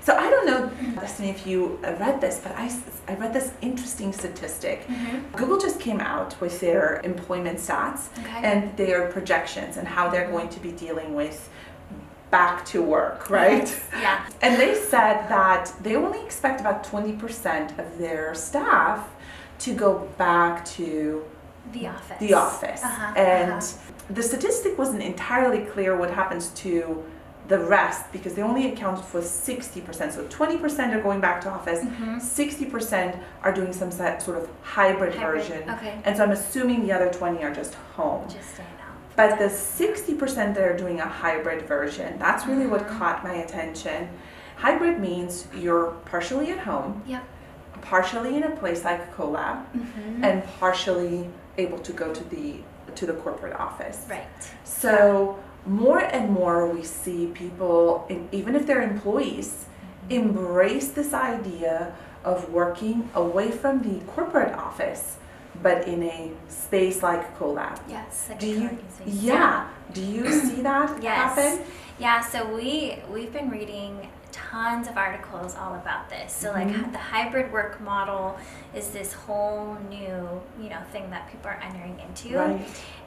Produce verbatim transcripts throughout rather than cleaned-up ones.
So I don't know, Destiny, if you read this, but I, I read this interesting statistic. Mm-hmm. Google just came out with their employment stats okay. and their projections and how they're going to be dealing with back to work, right? Yes. Yeah. And they said that they only expect about twenty percent of their staff to go back to the office. The office. Uh-huh. And uh-huh. the statistic wasn't entirely clear what happens to the rest, because they only accounted for sixty percent. So twenty percent are going back to office, mm-hmm. sixty percent are doing some sort of hybrid, hybrid. version. Okay. And so I'm assuming the other twenty are just home. Just staying out. But the sixty percent that are doing a hybrid version, that's really mm-hmm. what caught my attention. Hybrid means you're partially at home, yep. partially in a place like CoLab, mm-hmm. and partially able to go to the, to the corporate office. Right. So. Yeah. More and more we see people, in, even if they're employees, mm-hmm. embrace this idea of working away from the corporate office, but in a space like CoLab. Yes. Like do you? Yeah. Do you see that yes. happen? Yeah. So we we've been reading tons of articles all about this. So like mm-hmm. the hybrid work model is this whole new, you know, thing that people are entering into. Right.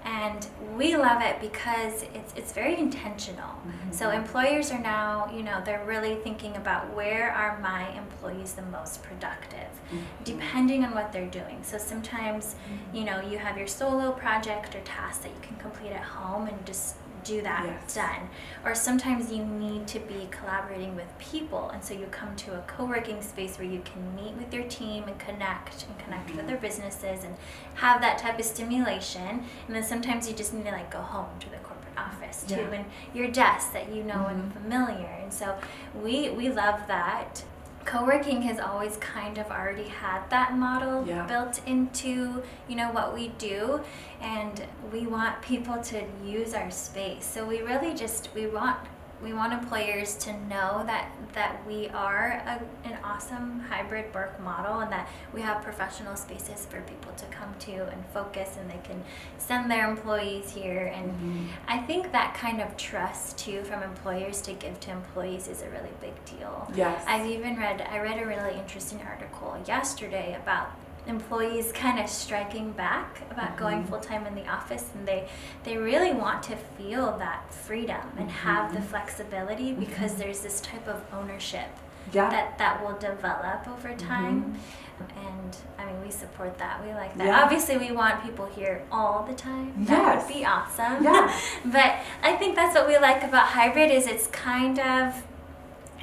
And we love it because it's it's very intentional. Mm-hmm. So employers are now, you know, they're really thinking about where are my employees the most productive, mm-hmm. depending on what they're doing. So sometimes, mm-hmm. you know, you have your solo project or task that you can complete at home and just do that yes. done. Or sometimes you need to be collaborating with people, and so you come to a co-working space where you can meet with your team and connect and connect mm-hmm. with other businesses and have that type of stimulation. And then sometimes you just need to like go home to the corporate office yeah. to and your desk that you know mm-hmm. and familiar. And so we we love that. Co-working has always kind of already had that model yeah. built into, you know, what we do, and we want people to use our space. So we really just, we want we want employers to know that that we are a, an awesome hybrid work model, and that we have professional spaces for people to come to and focus, and they can send their employees here. And mm-hmm. I think that kind of trust too from employers to give to employees is a really big deal. Yes. I've even read, I read a really interesting article yesterday about employees kind of striking back about mm-hmm. going full-time in the office, and they they really want to feel that freedom and mm-hmm. have the flexibility, because mm-hmm. there's this type of ownership yeah. that that will develop over time. Mm-hmm. And I mean, we support that, we like that. Yeah. Obviously we want people here all the time. Yes. That would be awesome. Yeah. But I think that's what we like about hybrid, is it's kind of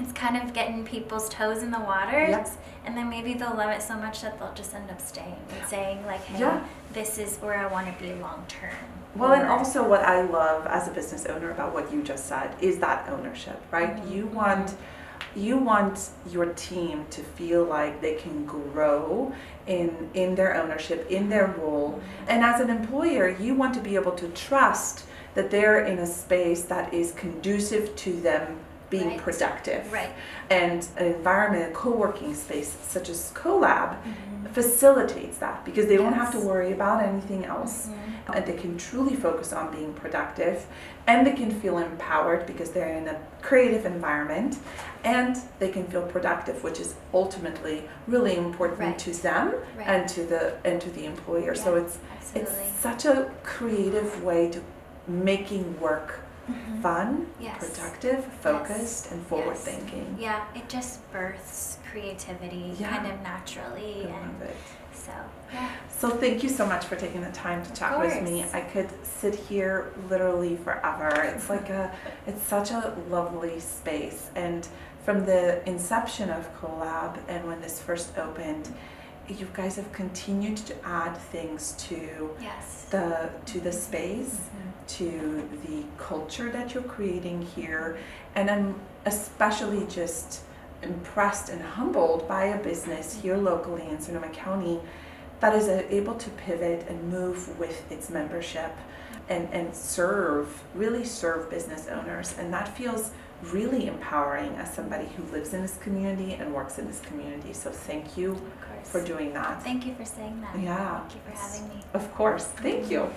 It's kind of getting people's toes in the water, yep. and then maybe they'll love it so much that they'll just end up staying and saying like, hey, yeah. this is where I want to be long term. Well, or, and also what I love as a business owner about what you just said is that ownership, right? Mm-hmm. You want you want your team to feel like they can grow in, in their ownership, in their role. Mm-hmm. And as an employer, you want to be able to trust that they're in a space that is conducive to them being right. productive. Right. And an environment, a co-working space such as CoLab mm-hmm. facilitates that, because they yes. don't have to worry about anything else, mm-hmm. and they can truly focus on being productive, and they can feel empowered because they're in a creative environment, and they can feel productive, which is ultimately really important right. to them right. and to the and to the employer. Yeah, so it's absolutely. It's such a creative way to making work Mm-hmm. fun, yes. productive, focused, yes. and forward-thinking. Yes. Yeah, it just births creativity yeah. kind of naturally. I and love it. So, yeah. so thank you so much for taking the time to of chat course. With me. I could sit here literally forever. It's like a, it's such a lovely space. And from the inception of CoLab and when this first opened, you guys have continued to add things to yes. the to the space, mm-hmm. to the culture that you're creating here. And I'm especially just impressed and humbled by a business here locally in Sonoma County that is able to pivot and move with its membership and, and serve, really serve business owners. And that feels really empowering as somebody who lives in this community and works in this community. So thank you for doing that. Thank you for saying that. Yeah. Thank you for having me. Of course. Thank you.